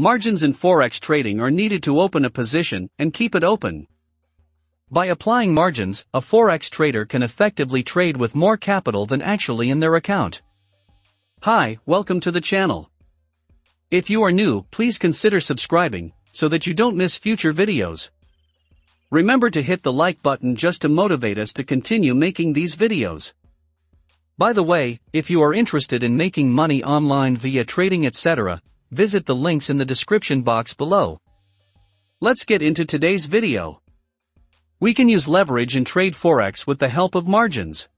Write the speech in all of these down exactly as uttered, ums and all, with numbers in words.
Margins in Forex trading are needed to open a position and keep it open. By applying margins, a Forex trader can effectively trade with more capital than actually in their account. Hi, welcome to the channel. If you are new, please consider subscribing so that you don't miss future videos. Remember to hit the like button just to motivate us to continue making these videos. By the way, if you are interested in making money online via trading et cetera, visit the links in the description box below. Let's get into today's video. We can use leverage and trade Forex with the help of margins.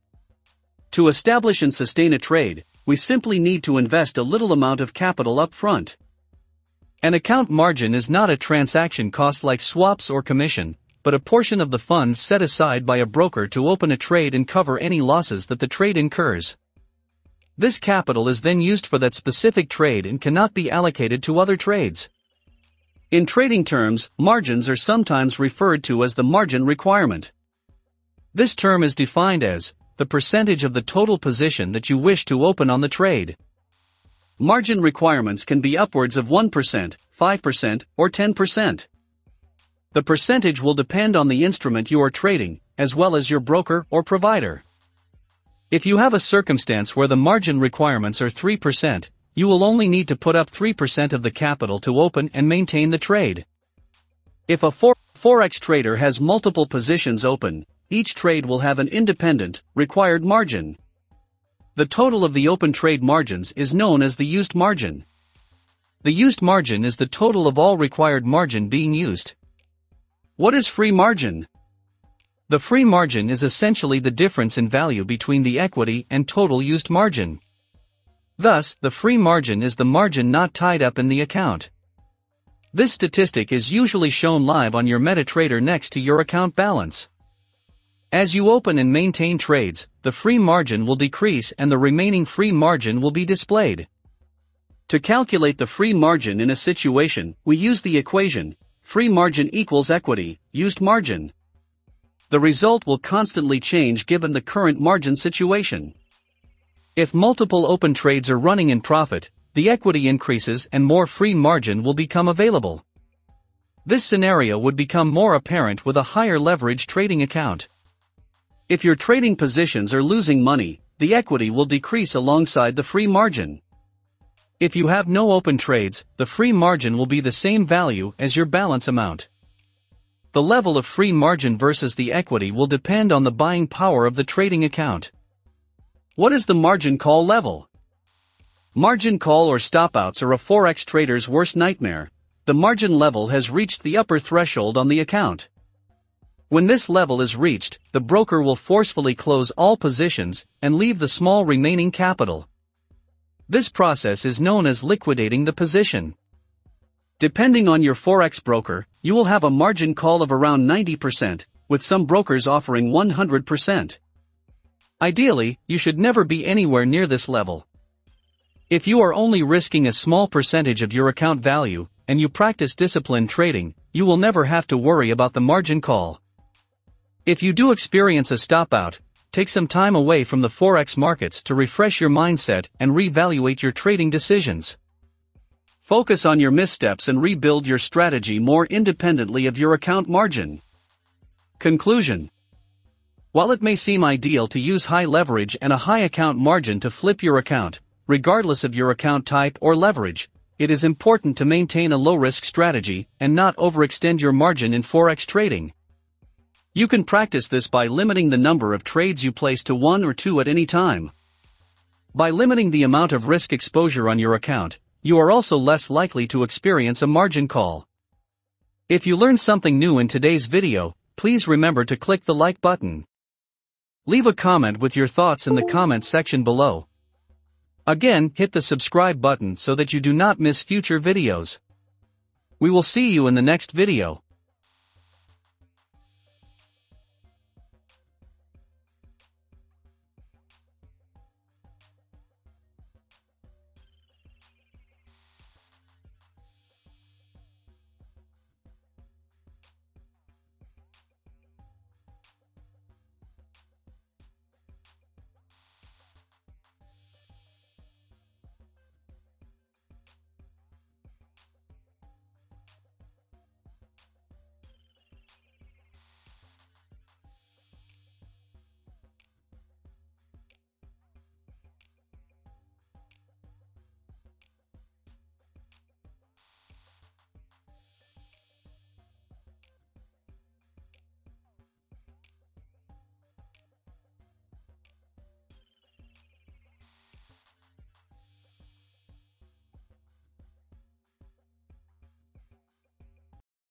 To establish and sustain a trade, we simply need to invest a little amount of capital up front. An account margin is not a transaction cost like swaps or commission, but a portion of the funds set aside by a broker to open a trade and cover any losses that the trade incurs. This capital is then used for that specific trade and cannot be allocated to other trades. In trading terms, margins are sometimes referred to as the margin requirement. This term is defined as the percentage of the total position that you wish to open on the trade. Margin requirements can be upwards of one percent, five percent, or ten percent. The percentage will depend on the instrument you are trading, as well as your broker or provider. If you have a circumstance where the margin requirements are three percent, you will only need to put up three percent of the capital to open and maintain the trade. If a Forex trader has multiple positions open, each trade will have an independent, required margin. The total of the open trade margins is known as the used margin. The used margin is the total of all required margin being used. What is free margin? The free margin is essentially the difference in value between the equity and total used margin. Thus, the free margin is the margin not tied up in the account. This statistic is usually shown live on your MetaTrader next to your account balance. As you open and maintain trades, the free margin will decrease and the remaining free margin will be displayed. To calculate the free margin in a situation, we use the equation, free margin equals equity, used margin. The result will constantly change given the current margin situation. If multiple open trades are running in profit, the equity increases and more free margin will become available. This scenario would become more apparent with a higher leverage trading account. If your trading positions are losing money, the equity will decrease alongside the free margin. If you have no open trades, the free margin will be the same value as your balance amount. The level of free margin versus the equity will depend on the buying power of the trading account. What is the margin call level? Margin call or stopouts are a Forex trader's worst nightmare. The margin level has reached the upper threshold on the account. When this level is reached, the broker will forcefully close all positions and leave the small remaining capital. This process is known as liquidating the position. Depending on your Forex broker, you will have a margin call of around ninety percent, with some brokers offering one hundred percent. Ideally, you should never be anywhere near this level. If you are only risking a small percentage of your account value, and you practice disciplined trading, you will never have to worry about the margin call. If you do experience a stopout, take some time away from the Forex markets to refresh your mindset and reevaluate your trading decisions. Focus on your missteps and rebuild your strategy more independently of your account margin. Conclusion. While it may seem ideal to use high leverage and a high account margin to flip your account, regardless of your account type or leverage, it is important to maintain a low-risk strategy and not overextend your margin in Forex trading. You can practice this by limiting the number of trades you place to one or two at any time. By limiting the amount of risk exposure on your account, you are also less likely to experience a margin call. If you learned something new in today's video, please remember to click the like button. Leave a comment with your thoughts in the comments section below. Again, hit the subscribe button so that you do not miss future videos. We will see you in the next video.